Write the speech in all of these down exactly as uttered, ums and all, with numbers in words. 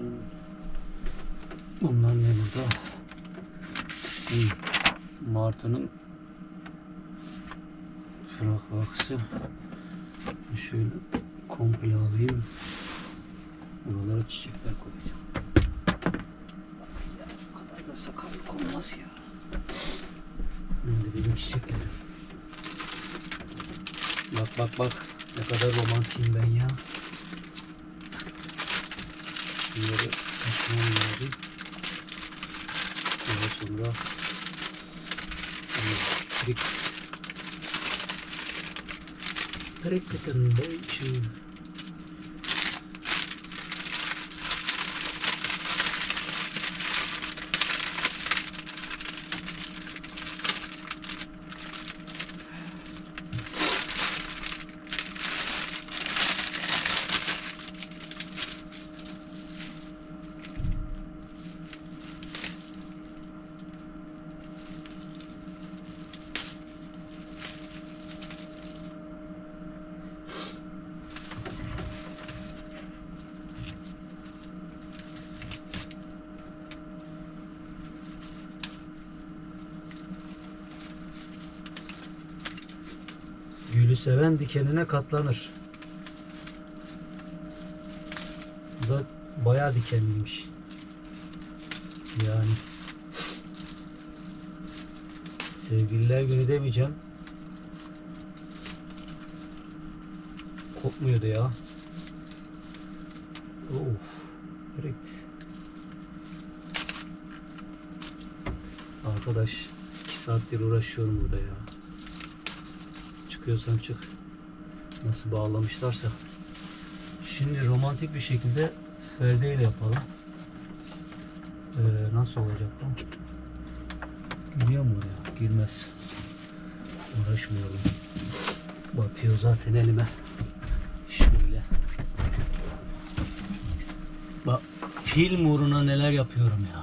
olsun. Bunların yanında martının frak vaksı. Şöyle komple alayım. Buralara çiçekler koyacağım. Ya bu kadar da sakallık olmaz ya. Şimdi benim çiçeklerim. Bak bak bak. Ne kadar romantiyim ben ya. Bunları açmam lazım. Daha sonra elektrik Cricket'ın boyutu. Gülü seven dikenine katlanır. Bu da bayağı dikenliymiş. Yani sevgililer günü demeyeceğim. Kopmuyordu ya. Of, direkt. Arkadaş, iki saattir uğraşıyorum burada ya. Çıkıyorsan çık. Nasıl bağlamışlarsa. Şimdi romantik bir şekilde perdeyle yapalım. Ee, nasıl olacak lan? Giriyor mu ya? Girmez. Uğraşmıyorum. Batıyor zaten elime. Şöyle. Bak film uğruna neler yapıyorum ya.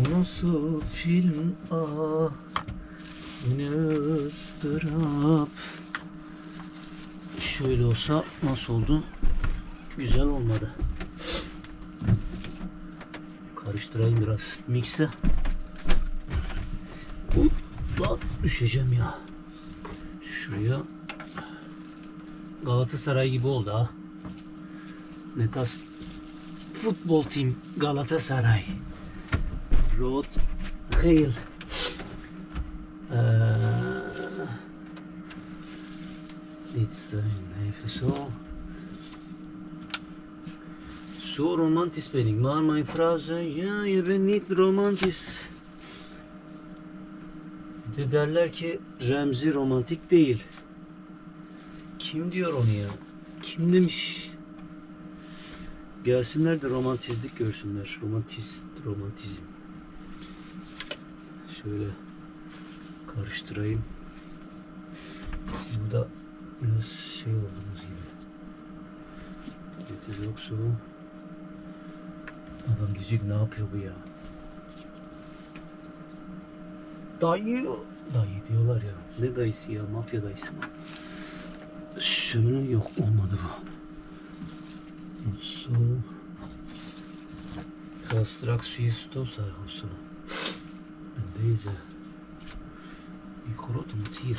O nasıl film? Ah. Ne ıstırap. Şöyle olsa nasıl oldu? Güzel olmadı. Karıştırayım biraz mikse. Hoppa, düşeceğim ya. Şuraya Galatasaray gibi oldu ha. Netas futbol team Galatasaray. Road Hail. It's so so romantic spelling. Mar my phrase, yeah, you need romantic. De derler ki Remzi romantik değil. Kim diyor onu ya? Kim demiş? Gelsinler de romantizlik görsünler. Romantiz, romantizm. Şöyle. Karıştırayım. Siz burada biraz şey oldunuz gibi. Yetiz yoksa adam diyecek ne yapıyor bu ya? Dayı. Dayı diyorlar ya. Ne dayısı ya? Mafya dayısı mı? Şöyle yok olmadı bu. Nasıl? Kastrak siyesto sarhosu. Bendeyse. Kurut mutir.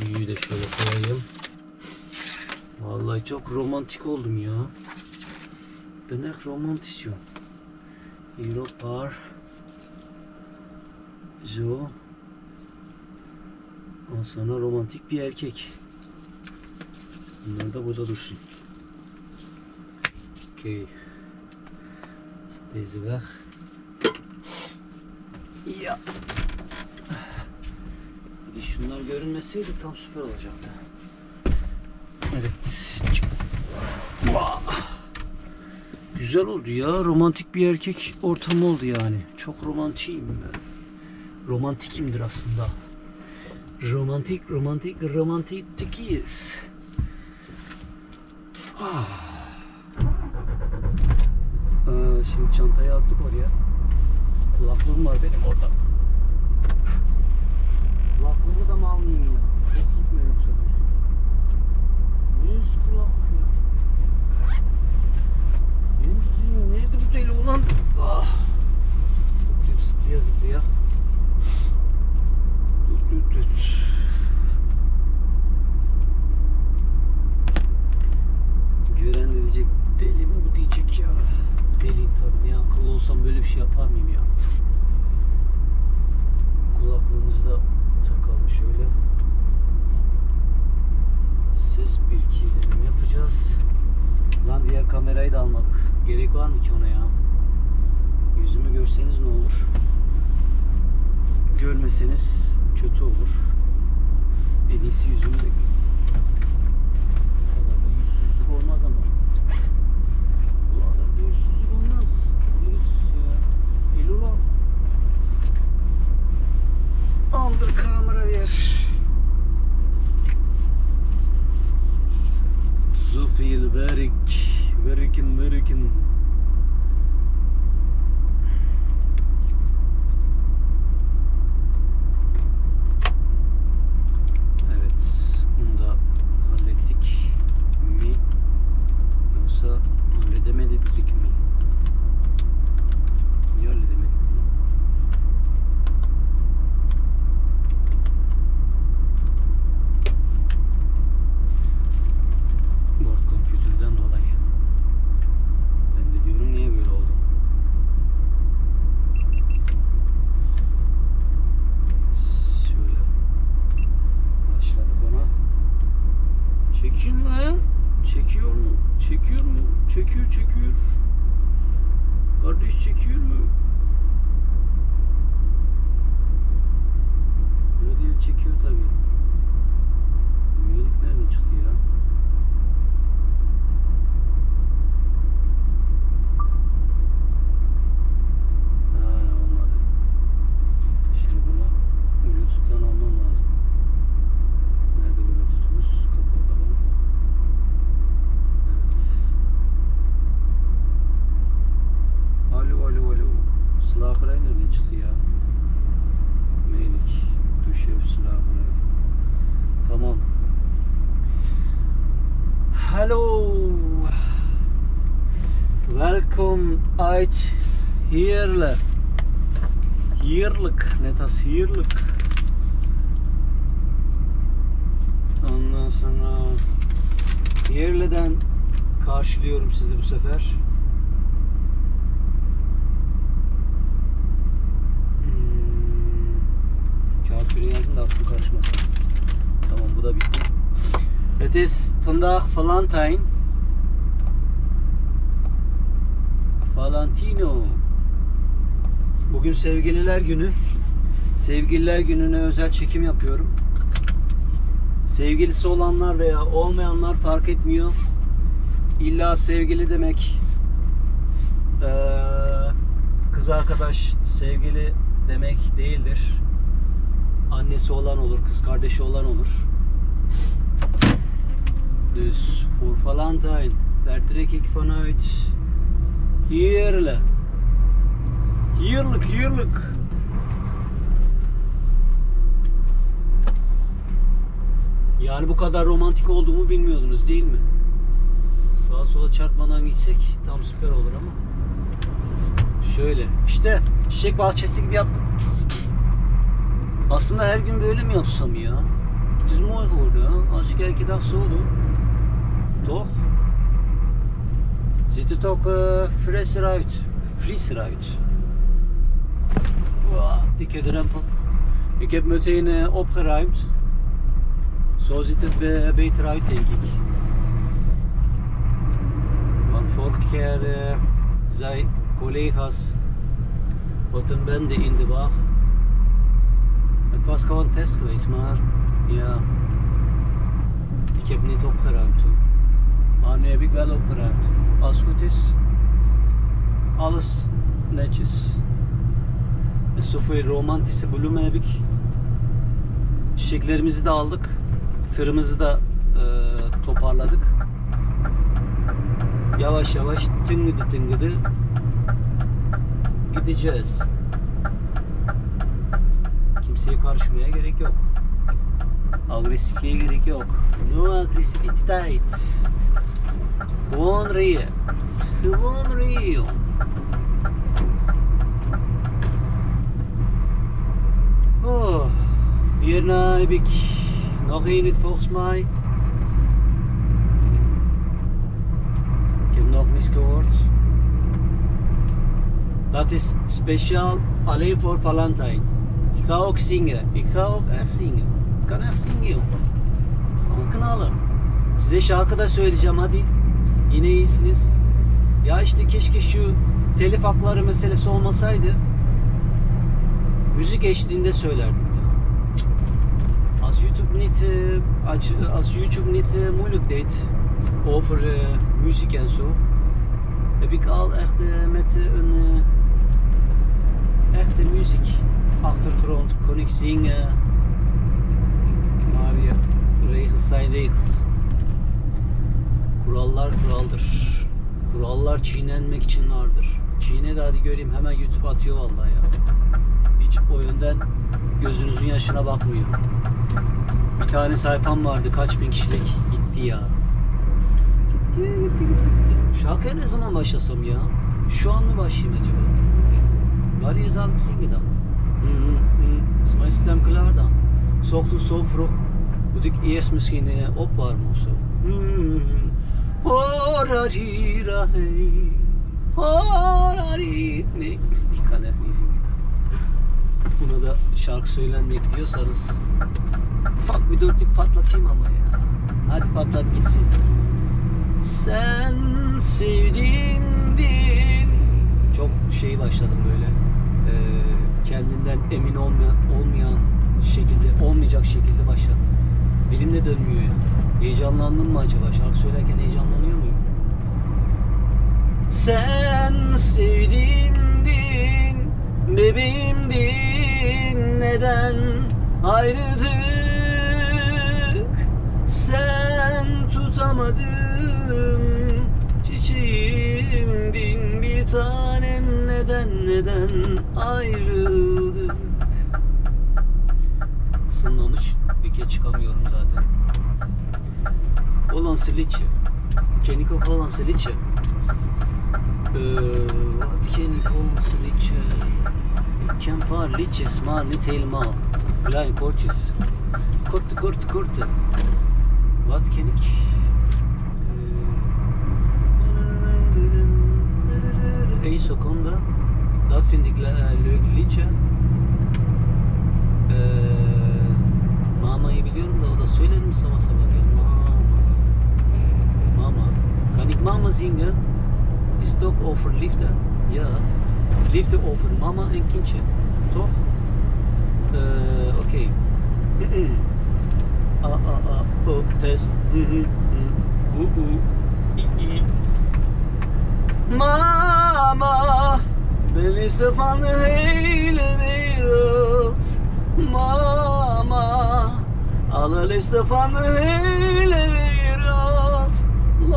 Büyüğü de şöyle koyayım. Vallahi çok romantik oldum ya. Benek romantisyon. Europar. Zo. Al sana romantik bir erkek. Bunlar da burada dursun. Okey. Deze weg. Ya. Şunlar görünmeseydi tam süper olacaktı. Evet. Güzel oldu ya. Romantik bir erkek ortamı oldu yani. Çok romantikiyim ben. Romantikimdir aslında. Romantik, romantik, romantikiyiz. Şimdi çantayı attık oraya. Kulaklığım var benim orada. Kulaklığı da mı almayayım ya? Ses gitmiyor yoksa. kapıya. Düt düt düt. Gören de diyecek, deli mi bu diyecek ya. Deliyim tabii, ne akıllı olsam böyle bir şey yapar mıyım ya. Kulaklığımızı da takalım şöyle. Ses bir iki dedim yapacağız. Lan diğer kamerayı da almadık. Gerek var mı ki ona ya? Yüzümü görseniz ne olur? Görmeseniz kötü olur. En iyisi yüzümü de. O kadar da yüzsüzlük olmaz ama. O kadar da yüzsüzlük olmaz. Yüzsüz ya. El ulan. Andır kamera ver. Zufil verik. Verikin verikin. Uit heerlijk, heerlijk, net als heerlijk. Ondan sonra Heerle'den karşılıyorum sizi bu sefer. Hmm. Kağıt şuraya yazdım da aklım karışmasın. Tamam, bu da bitti. Het is vandaag Valentijn. Valentino. Bugün sevgililer günü. Sevgililer gününe özel çekim yapıyorum. Sevgilisi olanlar veya olmayanlar fark etmiyor. İlla sevgili demek, ee, kız arkadaş sevgili demek değildir. Annesi olan olur, kız kardeşi olan olur. Dus voor Valentijn vertrek ik vanuit Heerlijk. Heerlijk, heerlijk. Yani bu kadar romantik olduğumu bilmiyordunuz değil mi? Sağa sola çarpmadan gitsek tam süper olur ama. Şöyle işte çiçek bahçesi gibi yap. Aslında her gün böyle mi yapsam ya? Düz mü oldu? Aşk erkek daksa oldu. Toch? Ziet het ook uh, frisser uit. Frisser uit. Wow, dikke drempel. Ik heb meteen uh, opgeruimd. Zo ziet het be beter uit, denk ik. Want vorig jaar uh, zei collega's wat een bende in de wagen. Het was gewoon test geweest, maar ja. Ik heb niet opgeruimd toen. Maar nu heb ik wel opgeruimd. Als het goed is, alles netjes. En zoveel romantische bloemen heb ik. Çiçeklerimizi de aldık. Tırımızı da e, toparladık. Yavaş yavaş tıngıdı tıngıdı gideceğiz. Kimseye karışmaya gerek yok. Agresifliğe gerek yok. No agresiviteit. One real. One real. Hierna heb ik nog één hit volgens mij. Ik heb nog niets gehoord. Dat is speciaal alleen voor Valentijn. Ik ga ook zingen. Ik ga ook echt zingen. Ik kan echt zingen. Gewoon knallen. Size şarkı da söyleyeceğim hadi. Yine iyisiniz. Ya işte keşke şu telif hakları meselesi olmasaydı. Müzik eşliğinde söylerdim. As YouTube niet, as YouTube niet moeilijk deed over muziek en zo. Heb ik al echt met een echte muziek achtergrond kon ik zingen. Maar ja, regels zijn regels. Kurallar kuraldır. Kurallar çiğnenmek için vardır. Çiğne de hadi göreyim, hemen YouTube atıyor vallahi ya. Hiç o yönden gözünüzün yaşına bakmıyor. Bir tane sayfam vardı, kaç bin kişilik, gitti ya. Gitti gitti gitti gitti. Şarkıya ne zaman başlasam ya? Şu an mı başlayayım acaba? Var ya zalık singidan. İsmail sistem klardan. Soktun sofruk. Butik iyes müskine op var mı olsa? Horari rahi horari ne bir kadeh neyse buna da şarkı söylenmek diyorsanız ufak bir dörtlük patlatayım ama ya hadi patlat gitsin. Sen sevdiğimdin. Çok şey başladım böyle ee, kendinden emin olmayan olmayan şekilde olmayacak şekilde başladım, dilimde dönmüyor ya. Heyecanlandım mı acaba? Şarkı söylerken heyecanlanıyor muyum? Sen sevdiğimdin, bebeğimdin, neden ayrıldık? Sen tutamadım, çiçeğimdin, bir tanem, neden, neden ayrıldık? Sınlamış, dike çıkamıyorum zaten. Olan silici, kendi koku olan silici. What kendi koku silici? Kempar lici, smar nitel mal. Blind korches. Korte korte korte. What kendi? Eén seconde. Dat vind ik een leuk liedje. Mama'yı biliyorum da o da söyler mi sabah sabah ya? Kan ik mama zingen? Is het ook over liefde? Ja. Liefde over mama en kindje. Toch? Uh, Oké. Okay. Ah, ah, ah. Oh, test. Mm -hmm. Oeh, oeh. I, I. Mama. De liefste van de hele wereld. Mama. Allerliefste van de hele wereld.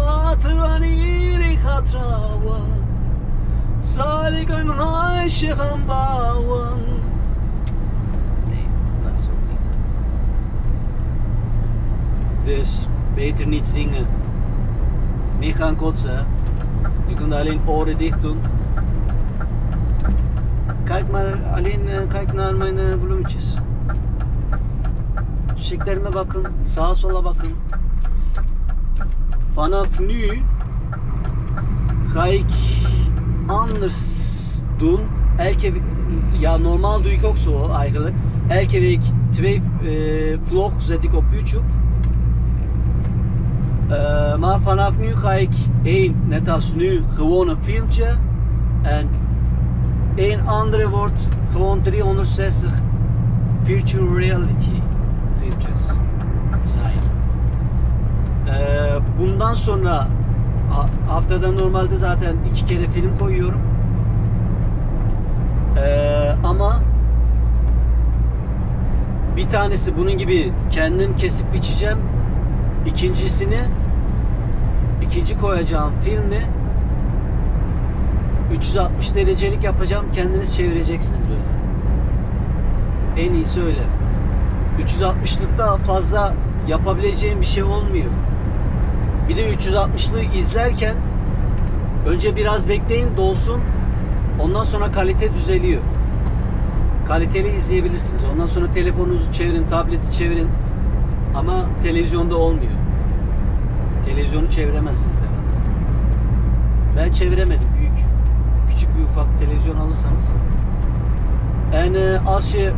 Hatırvaniri hatrava, saligan aşığım bavan. Ne, dat is ook niet. Dus beter niet zingen. Niet gaan kotsen. Je kunt alleen oren dicht doen. Kijk maar alleen, kijk naar mijn bloemetjes. Çiçeklerime bakın, sağa sola bakın. Vanaf nu ga ik anders doen. Elke, ja, normaal doe ik ook zo eigenlijk. Elke week twee uh, vlogs zet ik op YouTube. Uh, maar vanaf nu ga ik één, net als nu, gewoon een filmpje. En één andere wordt gewoon driehonderdzestig virtual reality filmpjes zijn. Bundan sonra haftada normalde zaten iki kere film koyuyorum ee, ama bir tanesi bunun gibi kendim kesip biçeceğim, ikincisini ikinci koyacağım filmi üç yüz altmış derecelik yapacağım, kendiniz çevireceksiniz böyle. En iyisi öyle. Üç yüz altmışlıkta fazla yapabileceğim bir şey olmuyor. Bir de üç yüz altmışlığı izlerken önce biraz bekleyin dolsun, ondan sonra kalite düzeliyor. kaliteli izleyebilirsiniz. Ondan sonra telefonunuzu çevirin, tableti çevirin. Ama televizyonda olmuyor. Televizyonu çeviremezsiniz herhalde. Ben çeviremedim. Büyük, küçük bir ufak televizyon alırsanız. Yani als je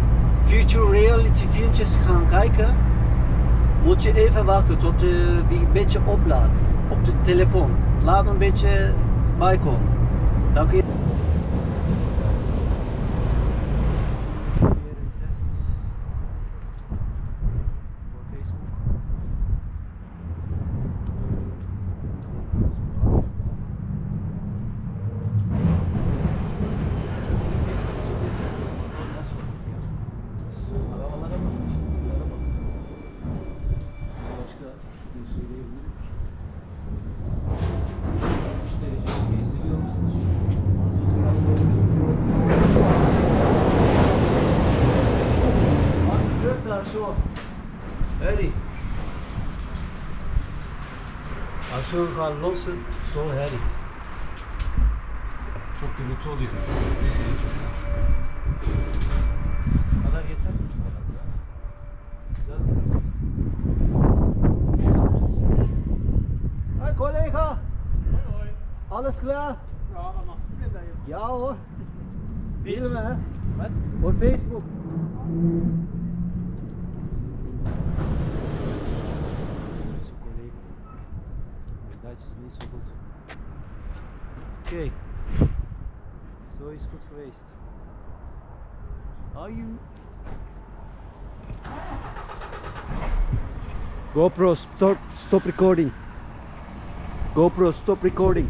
virtual reality filmpjes gaan kijken, moet je even wachten tot die een beetje oplaadt op de telefoon. Laat een beetje bijkomen. Dan kun je Aşağı yukarı olsun, sonra her yıl. Çok gürültü oluyor. Bu kadar yeter mi? Güzel. Hey kolega! Alles klar? Ja, was machst du denn da jetzt? Ja, oh. Filme, was? Und Facebook. Oké, okay. Zo is het goed geweest. Are you? GoPro stop, stop recording. GoPro stop recording.